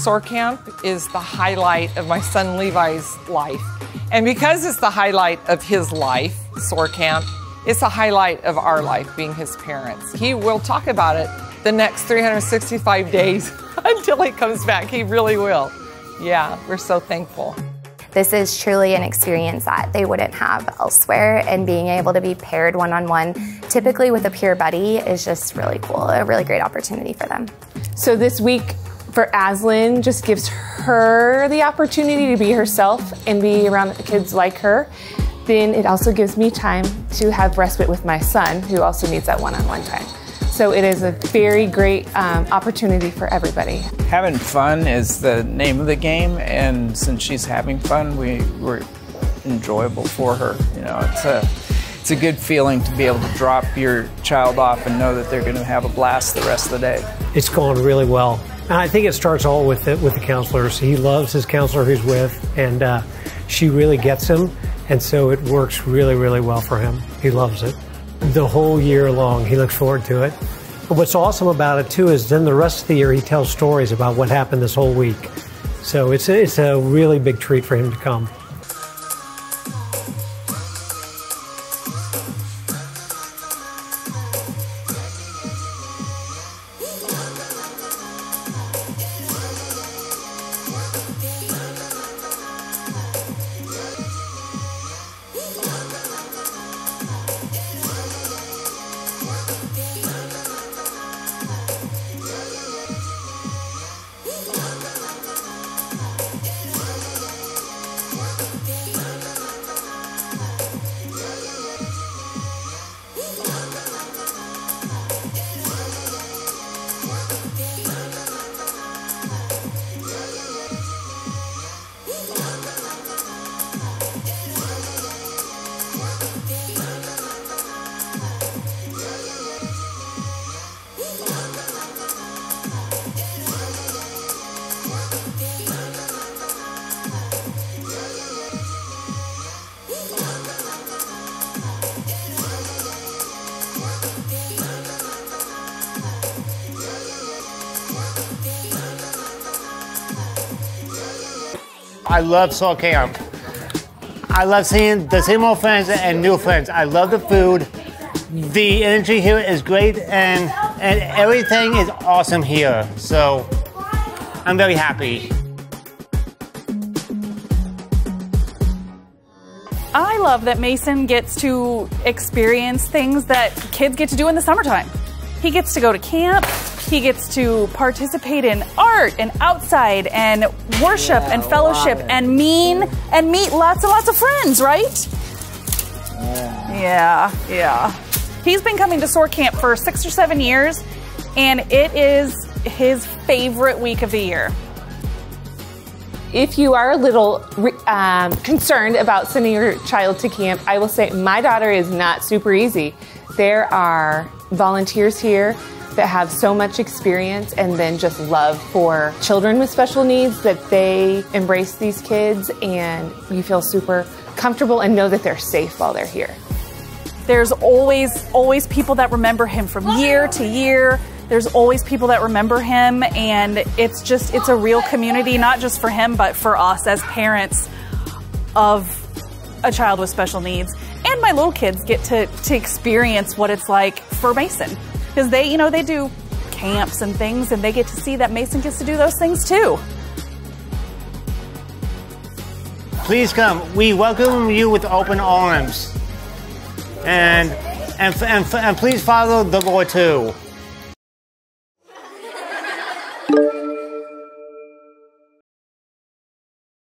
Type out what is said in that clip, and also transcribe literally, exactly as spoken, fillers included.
SOAR Camp is the highlight of my son Levi's life. And because it's the highlight of his life, SOAR Camp, it's the highlight of our life, being his parents. He will talk about it the next three hundred sixty-five days until he comes back. He really will. Yeah, we're so thankful. This is truly an experience that they wouldn't have elsewhere, and being able to be paired one-on-one, typically with a peer buddy, is just really cool, a really great opportunity for them. So this week for Aslan just gives her the opportunity to be herself and be around kids like her. Then it also gives me time to have respite with my son, who also needs that one-on-one time. So it is a very great um, opportunity for everybody. Having fun is the name of the game, and since she's having fun, we were enjoyable for her. You know, it's a it's a good feeling to be able to drop your child off and know that they're going to have a blast the rest of the day. It's going really well, and I think it starts all with the, with the counselors. He loves his counselor he's with, and uh, she really gets him, and so it works really, really well for him. He loves it. The whole year long, he looks forward to it. But what's awesome about it, too, is then the rest of the year, he tells stories about what happened this whole week. So it's a, it's a really big treat for him to come. I love SOAR Camp. I love seeing the same old friends and new friends. I love the food. The energy here is great, and, and everything is awesome here. So I'm very happy. I love that Mason gets to experience things that kids get to do in the summertime. He gets to go to camp. He gets to participate in art and outside and worship yeah, and fellowship and mean and meet lots and lots of friends, right? Yeah. yeah, yeah. He's been coming to SOAR Camp for six or seven years, and it is his favorite week of the year. If you are a little um, concerned about sending your child to camp, I will say my daughter is not super easy. There are volunteers here that have so much experience and then just love for children with special needs that they embrace these kids, and you feel super comfortable and know that they're safe while they're here. There's always, always people that remember him from year to year. There's always people that remember him, and it's just, it's a real community, not just for him, but for us as parents of a child with special needs. And my little kids get to, to experience what it's like for Mason. Because they, you know, they do camps and things, and they get to see that Mason gets to do those things too. Please come. We welcome you with open arms. And, and, and, and please follow the Lord too.